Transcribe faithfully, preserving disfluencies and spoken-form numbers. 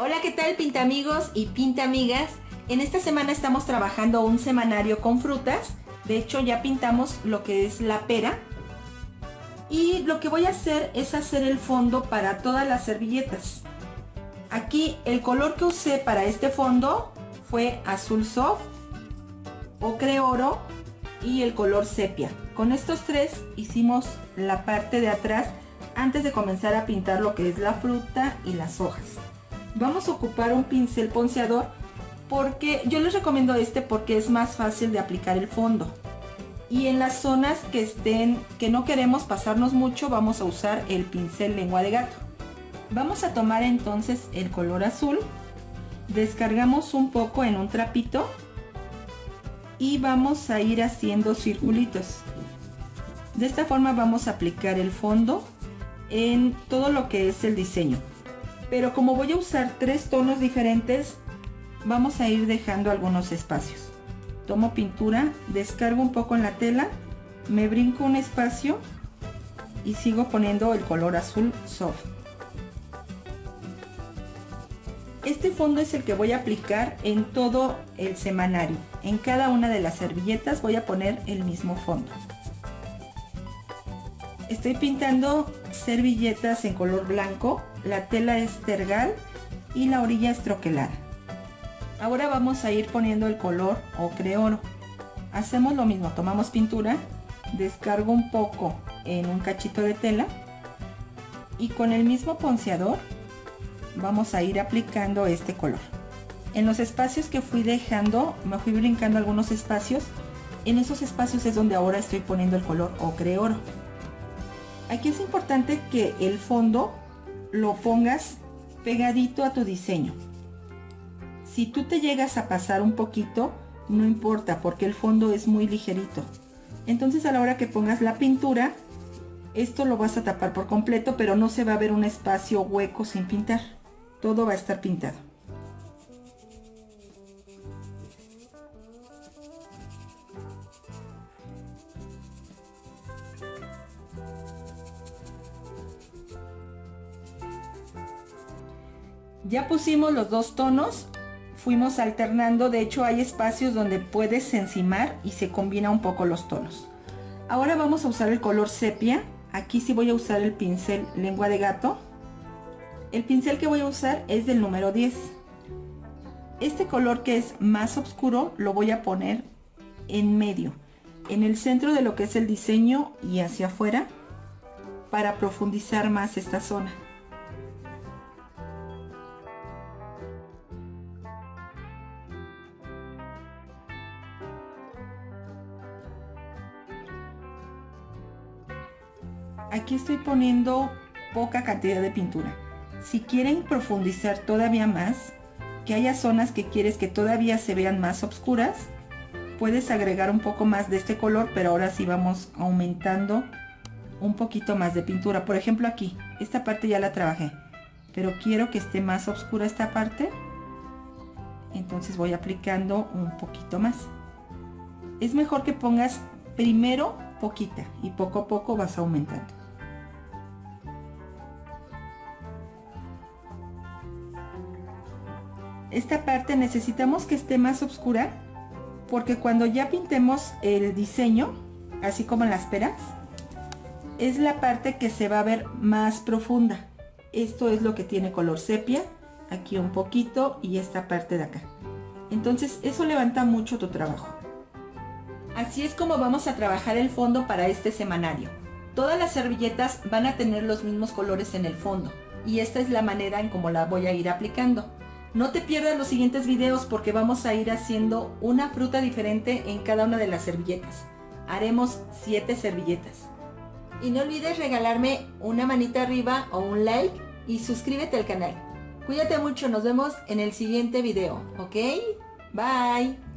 Hola, ¿qué tal pintamigos y pintamigas? En esta semana estamos trabajando un semanario con frutas. De hecho, ya pintamos lo que es la pera. Y lo que voy a hacer es hacer el fondo para todas las servilletas. Aquí el color que usé para este fondo fue azul soft, ocre oro y el color sepia. Con estos tres hicimos la parte de atrás antes de comenzar a pintar lo que es la fruta y las hojas. Vamos a ocupar un pincel ponceador porque yo les recomiendo este porque es más fácil de aplicar el fondo. Y en las zonas que estén, que no queremos pasarnos mucho, vamos a usar el pincel lengua de gato. Vamos a tomar entonces el color azul, descargamos un poco en un trapito y vamos a ir haciendo circulitos. De esta forma vamos a aplicar el fondo en todo lo que es el diseño. Pero como voy a usar tres tonos diferentes, vamos a ir dejando algunos espacios. Tomo pintura, descargo un poco en la tela, me brinco un espacio y sigo poniendo el color azul soft. Este fondo es el que voy a aplicar en todo el semanario. En cada una de las servilletas voy a poner el mismo fondo. Estoy pintando servilletas en color blanco, la tela es tergal y la orilla es troquelada. Ahora vamos a ir poniendo el color ocre oro. Hacemos lo mismo, tomamos pintura, descargo un poco en un cachito de tela y con el mismo ponceador vamos a ir aplicando este color. En los espacios que fui dejando, me fui brincando algunos espacios, en esos espacios es donde ahora estoy poniendo el color ocre oro. Aquí es importante que el fondo lo pongas pegadito a tu diseño. Si tú te llegas a pasar un poquito, no importa porque el fondo es muy ligerito. Entonces a la hora que pongas la pintura, esto lo vas a tapar por completo, pero no se va a ver un espacio hueco sin pintar. Todo va a estar pintado. Ya pusimos los dos tonos, fuimos alternando, de hecho hay espacios donde puedes encimar y se combina un poco los tonos. Ahora vamos a usar el color sepia, aquí sí voy a usar el pincel lengua de gato. El pincel que voy a usar es del número diez. Este color que es más oscuro lo voy a poner en medio, en el centro de lo que es el diseño y hacia afuera para profundizar más esta zona. Aquí estoy poniendo poca cantidad de pintura. Si quieren profundizar todavía más, que haya zonas que quieres que todavía se vean más oscuras, puedes agregar un poco más de este color, pero ahora sí vamos aumentando un poquito más de pintura. Por ejemplo aquí, esta parte ya la trabajé, pero quiero que esté más oscura esta parte, entonces voy aplicando un poquito más. Es mejor que pongas primero poquita y poco a poco vas aumentando. Esta parte necesitamos que esté más oscura porque cuando ya pintemos el diseño, así como en las peras, es la parte que se va a ver más profunda. Esto es lo que tiene color sepia, aquí un poquito y esta parte de acá. Entonces eso levanta mucho tu trabajo. Así es como vamos a trabajar el fondo para este semanario. Todas las servilletas van a tener los mismos colores en el fondo y esta es la manera en cómo la voy a ir aplicando. No te pierdas los siguientes videos porque vamos a ir haciendo una fruta diferente en cada una de las servilletas. Haremos siete servilletas. Y no olvides regalarme una manita arriba o un like y suscríbete al canal. Cuídate mucho, nos vemos en el siguiente video, ¿ok? Bye.